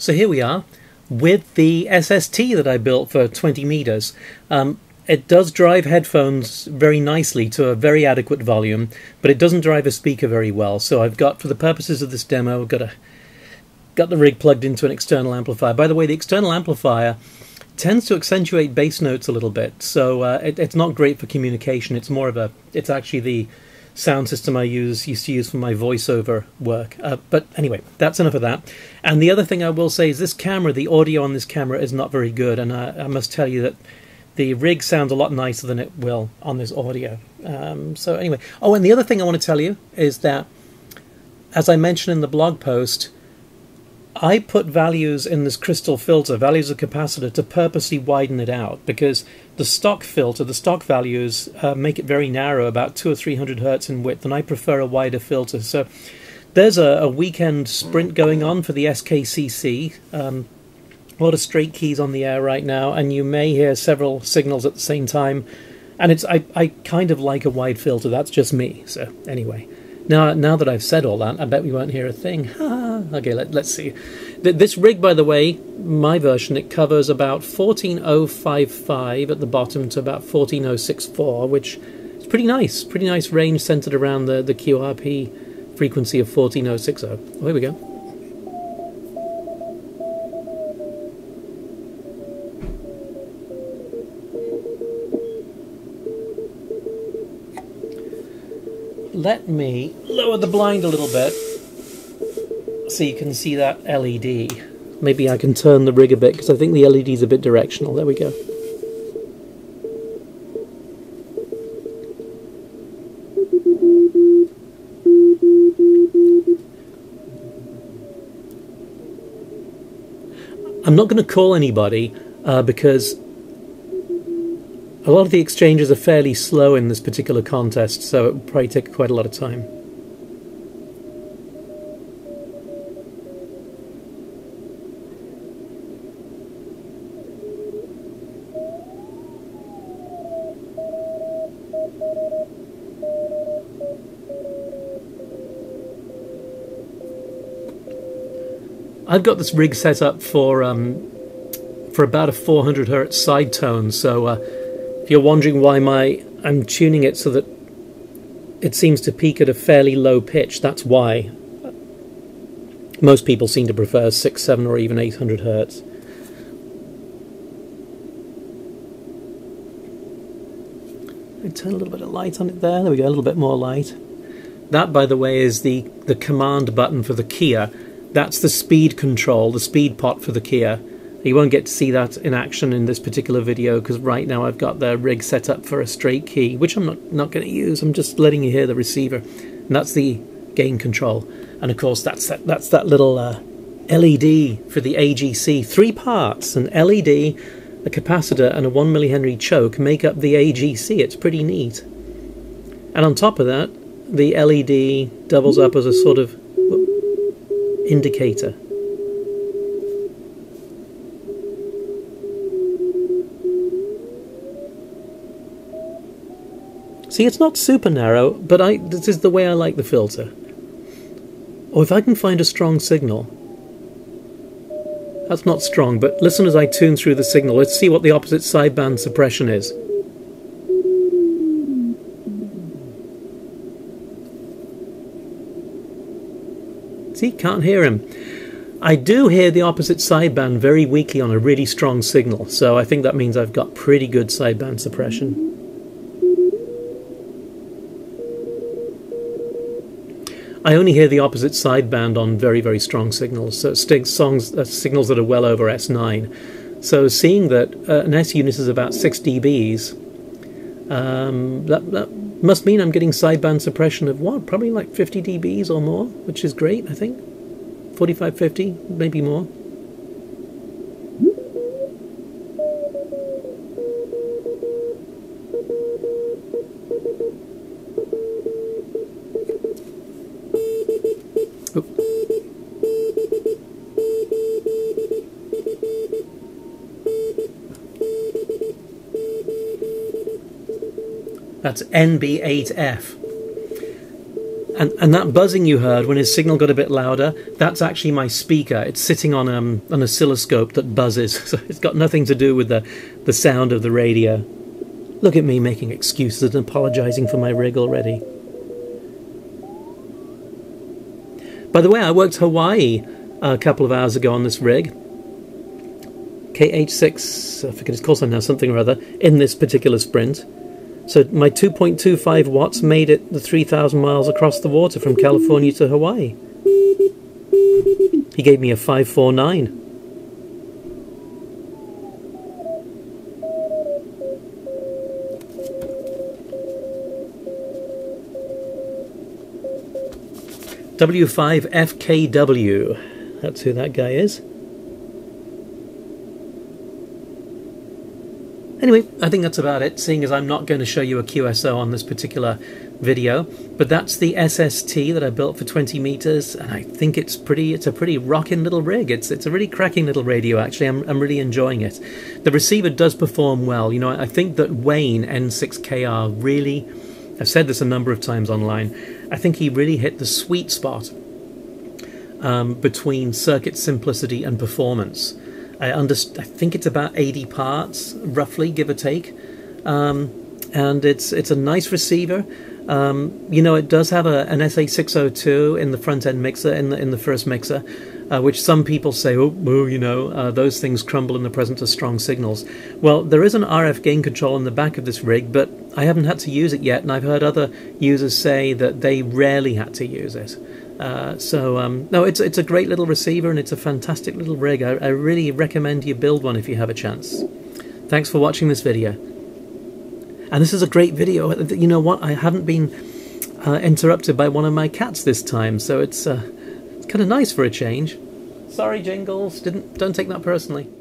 So here we are with the SST that I built for 20 meters. It does drive headphones very nicely to a very adequate volume, but it doesn't drive a speaker very well. So I've got, for the purposes of this demo, I've got the rig plugged into an external amplifier. By the way, the external amplifier tends to accentuate bass notes a little bit, so it's not great for communication. It's more of a, it's actually the sound system I used to use for my voiceover work. But anyway, that's enough of that. And the other thing I will say is this camera, the audio on this camera is not very good, and I must tell you that the rig sounds a lot nicer than it will on this audio. So anyway, oh, and the other thing I want to tell you is that, as I mentioned in the blog post, I put values in this crystal filter, values of capacitor, to purposely widen it out, because the stock filter, the stock values make it very narrow, about 200 or 300 hertz in width, and I prefer a wider filter. So there's a weekend sprint going on for the SKCC. A lot of straight keys on the air right now, and you may hear several signals at the same time. And it's I kind of like a wide filter. That's just me. So anyway. Now that I've said all that, I bet we won't hear a thing. Okay, let's see. This rig, by the way, my version, it covers about 14055 at the bottom to about 14064, which is pretty nice. Pretty nice range centered around the QRP frequency of 14060. Oh, here we go. Let me lower the blind a little bit so you can see that LED. Maybe I can turn the rig a bit because I think the LED is a bit directional. There we go. I'm not going to call anybody because a lot of the exchanges are fairly slow in this particular contest, so it will probably take quite a lot of time. I've got this rig set up for about a 400 hertz side tone, so if you're wondering why I'm tuning it so that it seems to peak at a fairly low pitch, that's why. Most people seem to prefer 6, 7 or even 800 hertz. I turn a little bit of light on it there. There we go, a little bit more light. That, by the way, is the command button for the Kia. That's the speed control, the speed pot for the Kia. You won't get to see that in action in this particular video because right now I've got the rig set up for a straight key, which I'm not going to use. I'm just letting you hear the receiver, and that's the gain control. And of course that's that little LED for the AGC. Three parts, an LED, a capacitor and a 1 millihenry choke make up the AGC. It's pretty neat. And on top of that, the LED doubles up as a sort of indicator. See, it's not super narrow, but this is the way I like the filter. Or if I can find a strong signal. That's not strong, but listen as I tune through the signal. Let's see what the opposite sideband suppression is. See, can't hear him. I do hear the opposite sideband very weakly on a really strong signal, so I think that means I've got pretty good sideband suppression. I only hear the opposite sideband on very, very strong signals, so signals that are well over S9. So seeing that an S unit is about 6 dBs, that must mean I'm getting sideband suppression of what? Probably like 50 dBs or more, which is great, I think. 45, 50, maybe more. That's NB8F. And that buzzing you heard when his signal got a bit louder, that's actually my speaker. It's sitting on an oscilloscope that buzzes, so it's got nothing to do with the sound of the radio. Look at me making excuses and apologising for my rig already. By the way, I worked Hawaii a couple of hours ago on this rig. KH6, I forget his call sign now, something or other, in this particular sprint. So my 2.25 watts made it the 3,000 miles across the water from California to Hawaii. He gave me a 549. W5FKW, that's who that guy is. Anyway, I think that's about it, seeing as I'm not going to show you a QSO on this particular video. But that's the SST that I built for 20 meters, and I think it's a pretty rockin' little rig. It's a really cracking little radio, actually. I'm really enjoying it. The receiver does perform well. You know, I think that Wayne N6KR really, I've said this a number of times online, I think he really hit the sweet spot between circuit simplicity and performance. I think it's about 80 parts, roughly, give or take, and it's a nice receiver. You know, it does have an SA602 in the front end mixer, in the first mixer, which some people say, oh, you know, those things crumble in the presence of strong signals. Well, there is an RF gain control in the back of this rig, but I haven't had to use it yet, and I've heard other users say that they rarely had to use it. No, it's a great little receiver, and it's a fantastic little rig. I really recommend you build one if you have a chance. Thanks for watching this video. And this is a great video. You know what? I haven't been interrupted by one of my cats this time, so it's kind of nice for a change. Sorry, Jingles. Don't take that personally.